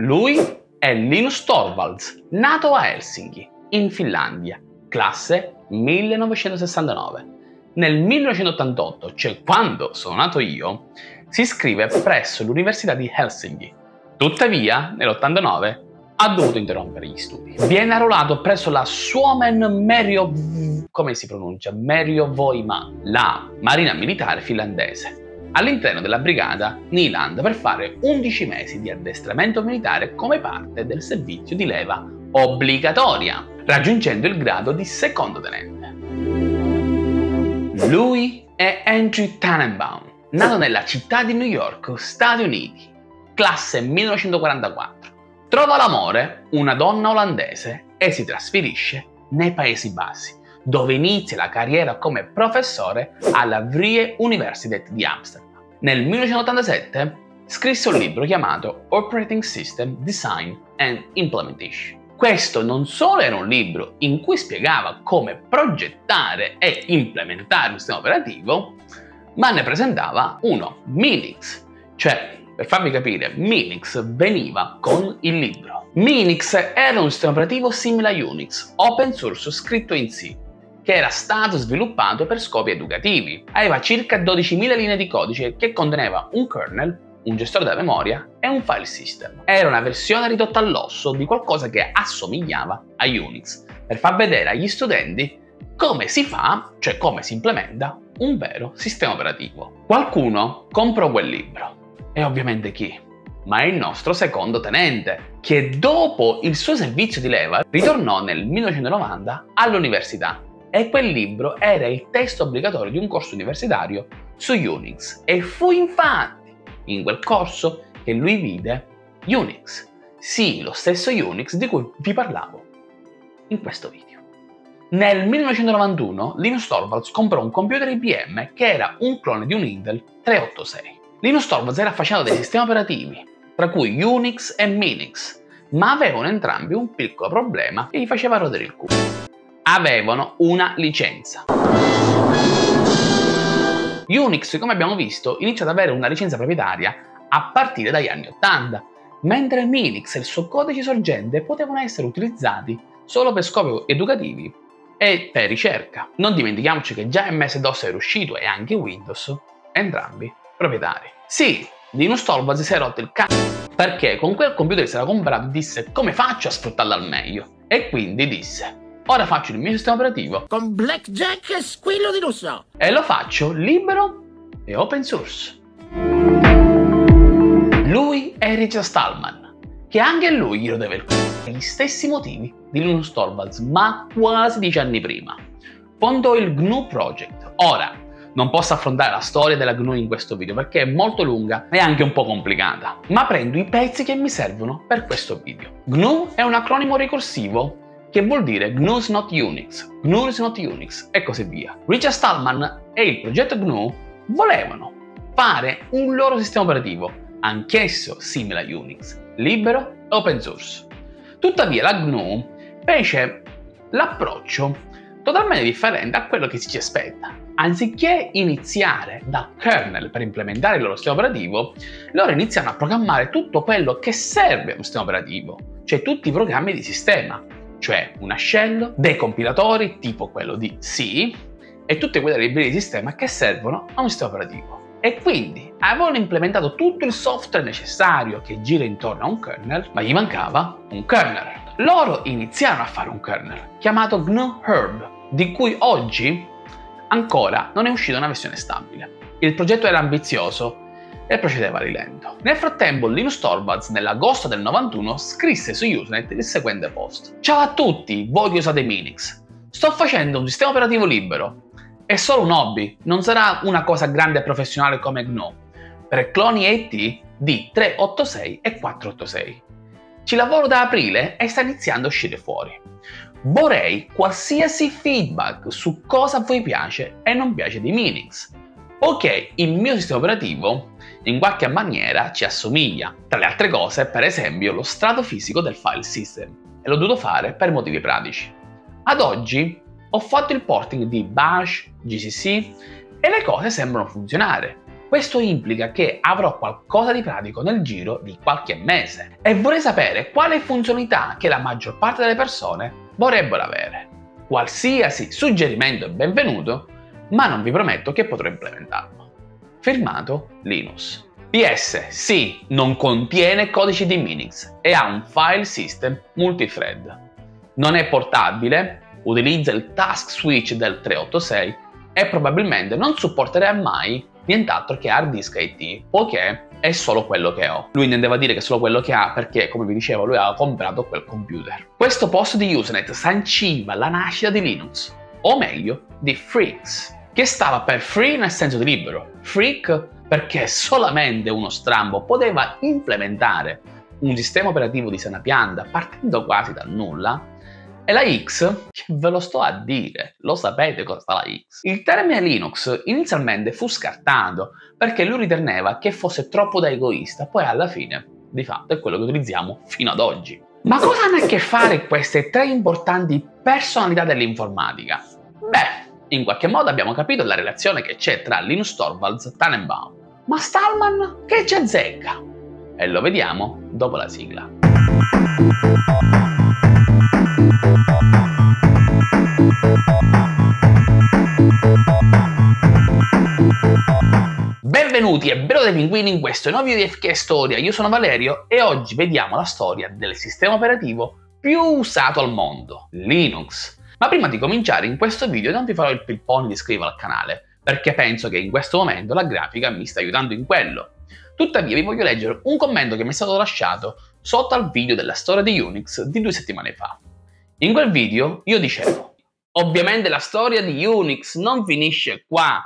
Lui è Linus Torvalds, nato a Helsinki, in Finlandia, classe 1969. Nel 1988, cioè quando sono nato io, si iscrive presso l'Università di Helsinki. Tuttavia, nell'89, ha dovuto interrompere gli studi. Viene arruolato presso la Suomen Merivoima, la marina militare finlandese, all'interno della brigata Nyland per fare 11 mesi di addestramento militare come parte del servizio di leva obbligatoria, raggiungendo il grado di secondo tenente. Lui è Andrew Tanenbaum, nato nella città di New York, Stati Uniti, classe 1944. Trova l'amore, una donna olandese, e si trasferisce nei Paesi Bassi, dove inizia la carriera come professore alla Vrie Universiteit di Amsterdam. Nel 1987 scrisse un libro chiamato Operating System Design and Implementation. Questo non solo era un libro in cui spiegava come progettare e implementare un sistema operativo, ma ne presentava uno, Minix, cioè per farvi capire, Minix veniva con il libro. Minix era un sistema operativo simile a Unix, open source scritto in C, che era stato sviluppato per scopi educativi. Aveva circa 12.000 linee di codice che conteneva un kernel, un gestore della memoria e un file system. Era una versione ridotta all'osso di qualcosa che assomigliava a Unix, per far vedere agli studenti come si fa, cioè come si implementa, un vero sistema operativo. Qualcuno comprò quel libro. E ovviamente chi? Ma il nostro secondo tenente, che dopo il suo servizio di leva ritornò nel 1990 all'università, e quel libro era il testo obbligatorio di un corso universitario su Unix, e fu infatti in quel corso che lui vide Unix, sì, lo stesso Unix di cui vi parlavo in questo video. Nel 1991 Linus Torvalds comprò un computer IBM che era un clone di un Intel 386. Linus Torvalds era affascinato dai sistemi operativi, tra cui Unix e Minix, ma avevano entrambi un piccolo problema che gli faceva rodere il culo. Avevano una licenza. Unix, come abbiamo visto, iniziò ad avere una licenza proprietaria a partire dagli anni 80, mentre Minix e il suo codice sorgente potevano essere utilizzati solo per scopi educativi e per ricerca. Non dimentichiamoci che già MS-DOS era uscito e anche Windows, entrambi proprietari. Sì, Linus Torvalds si è rotto il c***o perché con quel computer che si era comprato disse: come faccio a sfruttarla al meglio? E quindi disse: ora faccio il mio sistema operativo con blackjack e squillo di lusso e lo faccio libero e open source. Lui è Richard Stallman, che anche lui gli rodeva il c***o per gli stessi motivi di Linus Torvalds, ma quasi 10 anni prima. Fondò il GNU Project. Ora, non posso affrontare la storia della GNU in questo video perché è molto lunga e anche un po' complicata, ma prendo i pezzi che mi servono per questo video. GNU è un acronimo ricorsivo che vuol dire GNU is not Unix, GNU is not Unix e così via. Richard Stallman e il progetto GNU volevano fare un loro sistema operativo, anch'esso simile a Unix, libero e open source. Tuttavia la GNU fece l'approccio totalmente differente a quello che ci aspetta. Anziché iniziare da kernel per implementare il loro sistema operativo, loro iniziano a programmare tutto quello che serve a un sistema operativo, cioè tutti i programmi di sistema, cioè una shell, dei compilatori tipo quello di C e tutte quelle librerie di sistema che servono a un sistema operativo. E quindi avevano implementato tutto il software necessario che gira intorno a un kernel, ma gli mancava un kernel. Loro iniziarono a fare un kernel chiamato GNU Hurd, di cui oggi ancora non è uscita una versione stabile. Il progetto era ambizioso e procedeva di lento. Nel frattempo Linus Torvalds nell'agosto del 91 scrisse su Usenet il seguente post: ciao a tutti voi che usate Minix, sto facendo un sistema operativo libero, è solo un hobby, non sarà una cosa grande e professionale come GNU, per cloni IT di 386 e 486. Ci lavoro da aprile e sta iniziando a uscire fuori. Vorrei qualsiasi feedback su cosa a voi piace e non piace di Minix, poiché il mio sistema operativo in qualche maniera ci assomiglia, tra le altre cose per esempio lo strato fisico del file system, e l'ho dovuto fare per motivi pratici. Ad oggi ho fatto il porting di Bash, gcc e le cose sembrano funzionare, Questo implica che avrò qualcosa di pratico nel giro di qualche mese e vorrei sapere quale funzionalità che la maggior parte delle persone vorrebbero avere. Qualsiasi suggerimento è benvenuto, ma non vi prometto che potrò implementarlo. Firmato Linus. PS, sì, non contiene codice di Minix e ha un file system multithread. Non è portabile, utilizza il task switch del 386 e probabilmente non supporterà mai nient'altro che hard disk IT, poiché è solo quello che ho. Lui intendeva dire che è solo quello che ha perché, come vi dicevo, lui aveva comprato quel computer. Questo post di Usenet sanciva la nascita di Linux, o meglio, di Freaks, che stava per free nel senso di libero, freak perché solamente uno strambo poteva implementare un sistema operativo di sana pianta partendo quasi dal nulla, e la X, che ve lo sto a dire, lo sapete cosa sta la X. Il termine Linux inizialmente fu scartato perché lui riteneva che fosse troppo da egoista, poi alla fine, di fatto, è quello che utilizziamo fino ad oggi. Ma cosa hanno a che fare queste tre importanti personalità dell'informatica? Beh, in qualche modo abbiamo capito la relazione che c'è tra Linus Torvalds e Tanenbaum. Ma Stallman che ci azzecca? E lo vediamo dopo la sigla. Benvenuti e bello dei pinguini in questo nuovo video di AFK Storia. Io sono Valerio e oggi vediamo la storia del sistema operativo più usato al mondo, Linux. Ma prima di cominciare, in questo video non vi farò il pippone di iscrivervi al canale, perché penso che in questo momento la grafica mi sta aiutando in quello. Tuttavia vi voglio leggere un commento che mi è stato lasciato sotto al video della storia di Unix di 2 settimane fa. In quel video io dicevo: ovviamente la storia di Unix non finisce qua,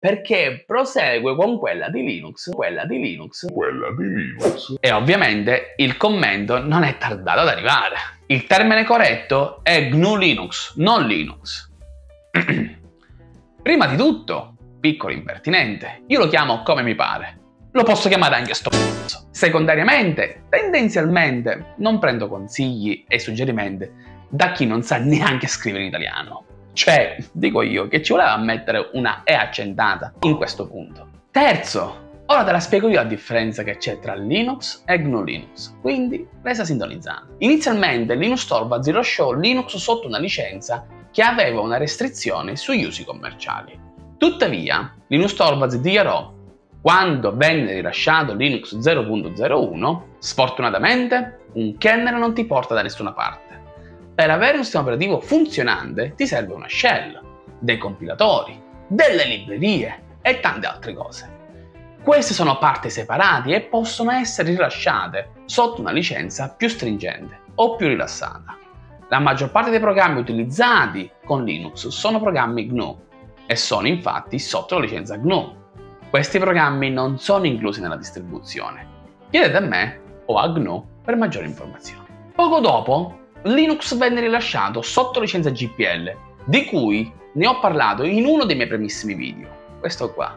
perché prosegue con quella di Linux. E ovviamente il commento non è tardato ad arrivare. Il termine corretto è GNU Linux, non Linux. Prima di tutto, piccolo impertinente, io lo chiamo come mi pare. Lo posso chiamare anche sto cazzo. Secondariamente, tendenzialmente, non prendo consigli e suggerimenti da chi non sa neanche scrivere in italiano. Cioè, dico io, che ci voleva mettere una E accentata in questo punto. Terzo, ora te la spiego io la differenza che c'è tra Linux e GNU Linux, quindi resta sintonizzata. Inizialmente Linus Torvalds lasciò Linux sotto una licenza che aveva una restrizione sugli usi commerciali. Tuttavia, Linus Torvalds dichiarò: quando venne rilasciato Linux 0.01, sfortunatamente un kernel non ti porta da nessuna parte. Per avere un sistema operativo funzionante ti serve una shell, dei compilatori, delle librerie e tante altre cose. Queste sono parti separate e possono essere rilasciate sotto una licenza più stringente o più rilassata. La maggior parte dei programmi utilizzati con Linux sono programmi GNU e sono infatti sotto la licenza GNU. Questi programmi non sono inclusi nella distribuzione. Chiedete a me o a GNU per maggiori informazioni. Poco dopo Linux venne rilasciato sotto licenza GPL, di cui ne ho parlato in uno dei miei primissimi video, questo qua,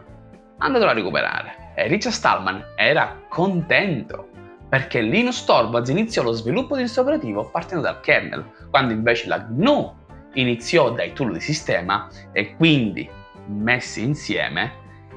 andatelo a recuperare. E Richard Stallman era contento, perché Linus Torvalds iniziò lo sviluppo di un sistema operativo partendo dal kernel, quando invece la GNU iniziò dai tool di sistema e quindi, messi insieme,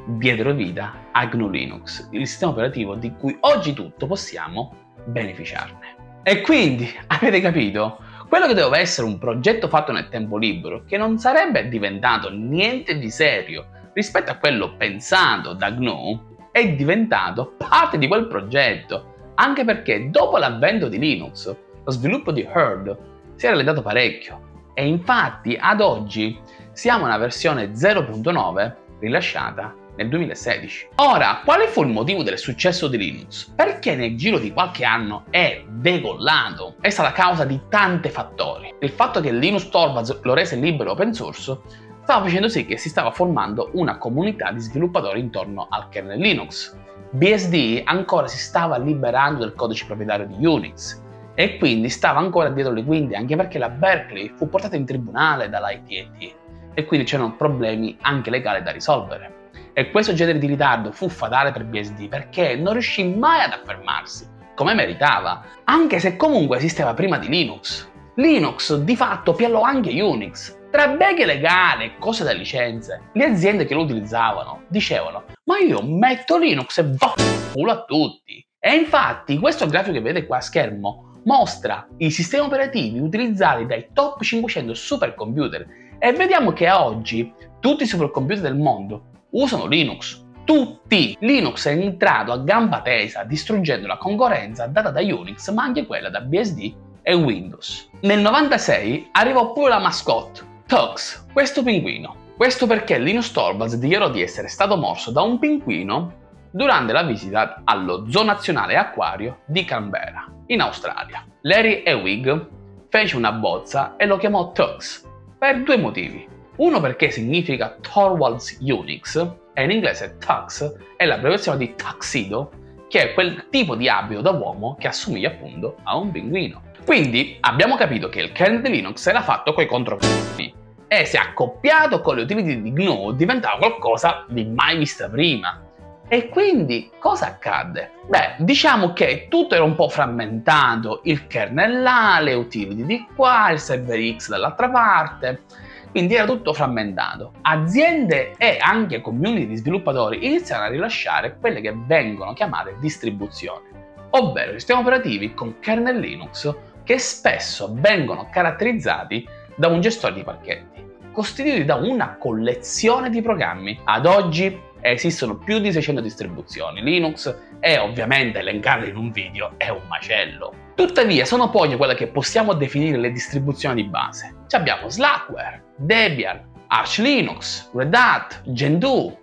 diedero vita a GNU Linux, il sistema operativo di cui oggi tutto possiamo beneficiarne. E quindi, avete capito? Quello che doveva essere un progetto fatto nel tempo libero, che non sarebbe diventato niente di serio rispetto a quello pensato da GNU, è diventato parte di quel progetto, anche perché dopo l'avvento di Linux, lo sviluppo di Hurd si è rallentato parecchio e infatti ad oggi siamo alla versione 0.9 rilasciata nel 2016. Ora, quale fu il motivo del successo di Linux? Perché nel giro di qualche anno è decollato? È stata causa di tanti fattori. Il fatto che Linus Torvalds lo rese libero open source stava facendo sì che si stava formando una comunità di sviluppatori intorno al kernel Linux. BSD ancora si stava liberando del codice proprietario di Unix e quindi stava ancora dietro le quinte, anche perché la Berkeley fu portata in tribunale dall'ITT e quindi c'erano problemi anche legali da risolvere. E questo genere di ritardo fu fatale per BSD perché non riuscì mai ad affermarsi come meritava, anche se comunque esisteva prima di Linux. Linux di fatto piallò anche Unix tra beghe legali e cose da licenze, le aziende che lo utilizzavano dicevano: ma io metto Linux e vaffanculo a tutti. E infatti questo grafico che vedete qua a schermo mostra i sistemi operativi utilizzati dai top 500 supercomputer e vediamo che a oggi tutti i supercomputer del mondo usano Linux. Tutti! Linux è entrato a gamba tesa distruggendo la concorrenza data da Unix ma anche quella da BSD e Windows. Nel 96 arrivò pure la mascotte, Tux, questo pinguino. Questo perché Linus Torvalds dichiarò di essere stato morso da un pinguino durante la visita allo Zoo Nazionale Acquario di Canberra, in Australia. Larry Ewing fece una bozza e lo chiamò Tux per due motivi. Uno perché significa Torvalds Unix e in inglese Tux è la abbreviazione di Tuxedo, che è quel tipo di abito da uomo che assomiglia appunto a un pinguino. Quindi abbiamo capito che il kernel di Linux era fatto coi contropiedi e se accoppiato con le utility di GNU diventava qualcosa di mai vista prima. E quindi cosa accadde? Beh, diciamo che tutto era un po' frammentato, il kernel là, le utility di qua, il server X dall'altra parte, quindi era tutto frammentato. Aziende e anche community di sviluppatori iniziarono a rilasciare quelle che vengono chiamate distribuzioni, ovvero sistemi operativi con kernel Linux che spesso vengono caratterizzati da un gestore di pacchetti, costituiti da una collezione di programmi. Ad oggi esistono più di 600 distribuzioni Linux e ovviamente elencarle in un video è un macello. Tuttavia sono poi quelle che possiamo definire le distribuzioni di base. Ci abbiamo Slackware, Debian, Arch Linux, Red Hat, Gentoo.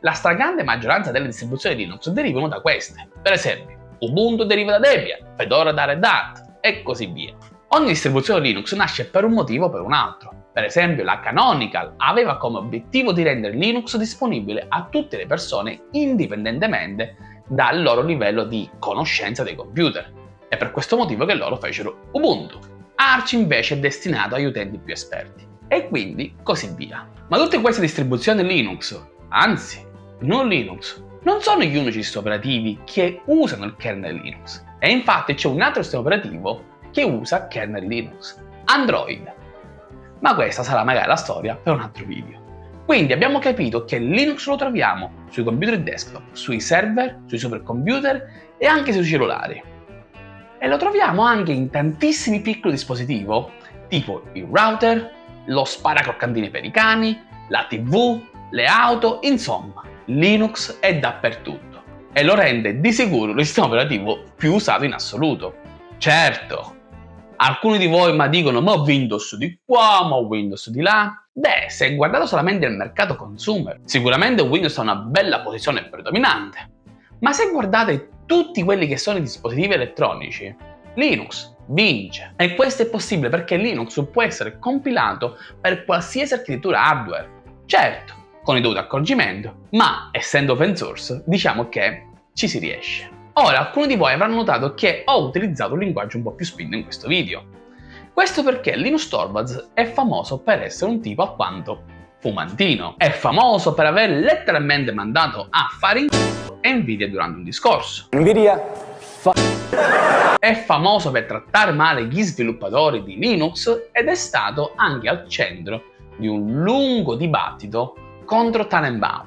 La stragrande maggioranza delle distribuzioni Linux derivano da queste. Per esempio Ubuntu deriva da Debian, Fedora da Red Hat e così via. Ogni distribuzione Linux nasce per un motivo o per un altro. Per esempio la Canonical aveva come obiettivo di rendere Linux disponibile a tutte le persone indipendentemente dal loro livello di conoscenza dei computer. È per questo motivo che loro fecero Ubuntu. Arch invece è destinato agli utenti più esperti e quindi così via. Ma tutte queste distribuzioni Linux, anzi non Linux, non sono gli unici sistemi operativi che usano il kernel Linux. E infatti c'è un altro sistema operativo che usa kernel Linux, Android. Ma questa sarà magari la storia per un altro video. Quindi abbiamo capito che Linux lo troviamo sui computer desktop, sui server, sui supercomputer e anche sui cellulari. E lo troviamo anche in tantissimi piccoli dispositivi, tipo il router, lo sparaccroccantini per i cani, la TV, le auto, insomma, Linux è dappertutto e lo rende di sicuro il sistema operativo più usato in assoluto. Certo! Alcuni di voi mi dicono ma Windows di qua, ma Windows di là. Beh, se guardate solamente il mercato consumer, sicuramente Windows ha una bella posizione predominante. Ma se guardate tutti quelli che sono i dispositivi elettronici, Linux vince. E questo è possibile perché Linux può essere compilato per qualsiasi architettura hardware. Certo, con il dovuto accorgimento, ma essendo open source, diciamo che ci si riesce. Ora, alcuni di voi avranno notato che ho utilizzato un linguaggio un po' più spinto in questo video. Questo perché Linus Torvalds è famoso per essere un tipo alquanto fumantino. È famoso per aver letteralmente mandato a fare in c***o Nvidia durante un discorso. Nvidia è famoso per trattare male gli sviluppatori di Linux ed è stato anche al centro di un lungo dibattito contro Tanenbaum,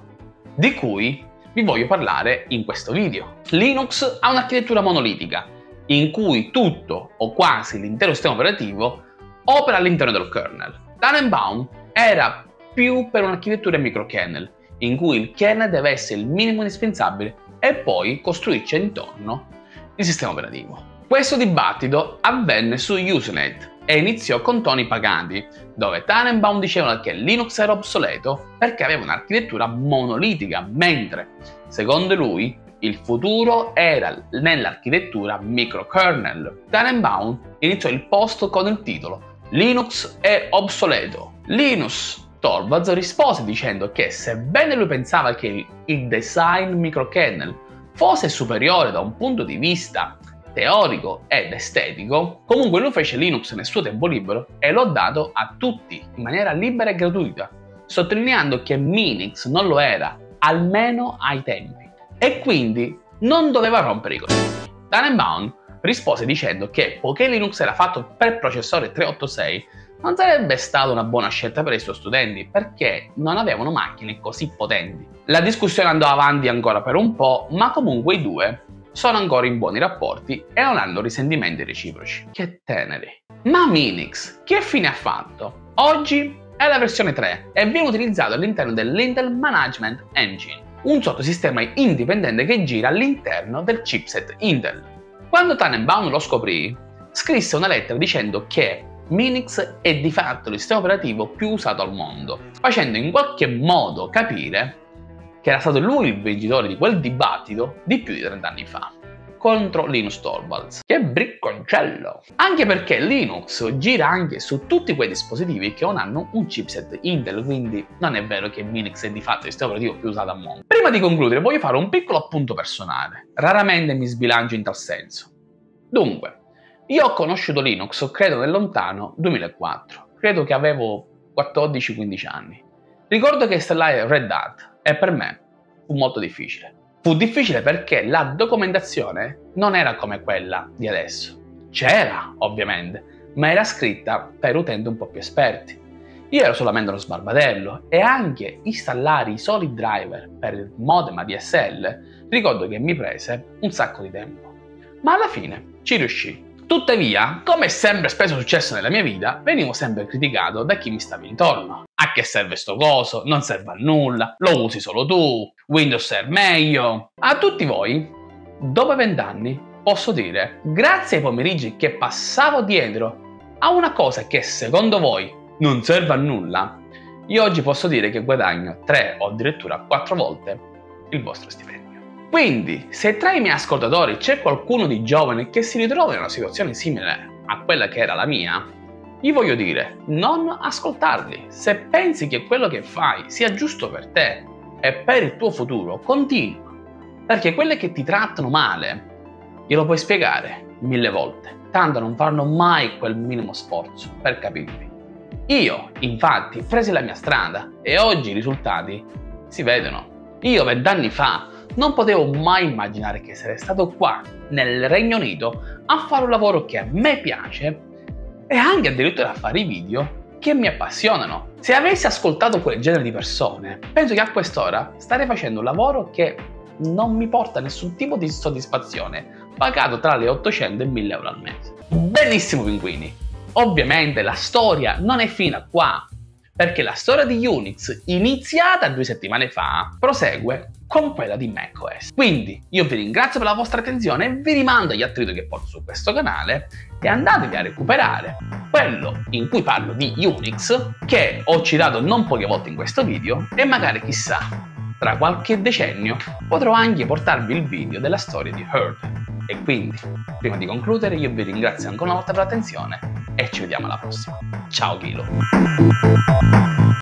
di cui vi voglio parlare in questo video. Linux ha un'architettura monolitica in cui tutto o quasi l'intero sistema operativo opera all'interno del kernel. Tanenbaum era più per un'architettura microkernel in cui il kernel deve essere il minimo indispensabile e poi costruirci intorno il sistema operativo. Questo dibattito avvenne su Usenet e iniziò con toni paganti dove Tanenbaum diceva che Linux era obsoleto perché aveva un'architettura monolitica, mentre secondo lui il futuro era nell'architettura microkernel. Tanenbaum iniziò il post con il titolo Linux è obsoleto. Linus Torvalds rispose dicendo che sebbene lui pensava che il design microkernel fosse superiore da un punto di vista teorico ed estetico, comunque lui fece Linux nel suo tempo libero e l'ho dato a tutti in maniera libera e gratuita, sottolineando che Minix non lo era, almeno ai tempi, e quindi non doveva rompere i coglioni. Tanenbaum rispose dicendo che poiché Linux era fatto per processore 386, non sarebbe stata una buona scelta per i suoi studenti perché non avevano macchine così potenti. La discussione andò avanti ancora per un po', ma comunque i due sono ancora in buoni rapporti e non hanno risentimenti reciproci. Che teneri! Ma Minix, che fine ha fatto? Oggi è la versione 3 e viene utilizzato all'interno dell'Intel Management Engine, un sottosistema indipendente che gira all'interno del chipset Intel. Quando Tanenbaum lo scoprì, scrisse una lettera dicendo che Minix è di fatto il sistema operativo più usato al mondo, facendo in qualche modo capire che era stato lui il vincitore di quel dibattito di più di 30 anni fa contro Linus Torvalds. Che bricconcello! Anche perché Linux gira anche su tutti quei dispositivi che non hanno un chipset Intel, quindi non è vero che Minix è di fatto il sistema operativo più usato al mondo. Prima di concludere voglio fare un piccolo appunto personale, raramente mi sbilancio in tal senso. Dunque, io ho conosciuto Linux credo nel lontano 2004, credo che avevo 14-15 anni. Ricordo che installai Red Hat e per me fu molto difficile. Fu difficile perché la documentazione non era come quella di adesso. C'era, ovviamente, ma era scritta per utenti un po' più esperti. Io ero solamente uno sbarbatello e anche installare i soli driver per il modem ADSL ricordo che mi prese un sacco di tempo. Ma alla fine ci riuscii. Tuttavia, come è sempre spesso successo nella mia vita, venivo sempre criticato da chi mi stava intorno. A che serve sto coso? Non serve a nulla, lo usi solo tu, Windows è meglio. A tutti voi, dopo 20 anni, posso dire, grazie ai pomeriggi che passavo dietro a una cosa che secondo voi non serve a nulla, io oggi posso dire che guadagno 3 o addirittura 4 volte il vostro stipendio. Quindi, se tra i miei ascoltatori c'è qualcuno di giovane che si ritrova in una situazione simile a quella che era la mia, gli voglio dire, non ascoltarli. Se pensi che quello che fai sia giusto per te e per il tuo futuro, continua. Perché quelle che ti trattano male, glielo puoi spiegare 1000 volte, tanto non faranno mai quel minimo sforzo per capirti. Io, infatti, presi la mia strada e oggi i risultati si vedono. Io 20 anni fa non potevo mai immaginare che sarei stato qua, nel Regno Unito, a fare un lavoro che a me piace e anche addirittura a fare i video che mi appassionano. Se avessi ascoltato quel genere di persone, penso che a quest'ora starei facendo un lavoro che non mi porta nessun tipo di soddisfazione, pagato tra le 800 e 1000 euro al mese. Benissimo pinguini, ovviamente la storia non è fino a qua, perché la storia di Unix, iniziata 2 settimane fa, prosegue con quella di macOS. Quindi io vi ringrazio per la vostra attenzione e vi rimando agli altri video che porto su questo canale e andatevi a recuperare quello in cui parlo di Unix, che ho citato non poche volte in questo video, e magari chissà, tra qualche decennio potrò anche portarvi il video della storia di Hurd. E quindi, prima di concludere, io vi ringrazio ancora una volta per l'attenzione e ci vediamo alla prossima. Ciao Kilo!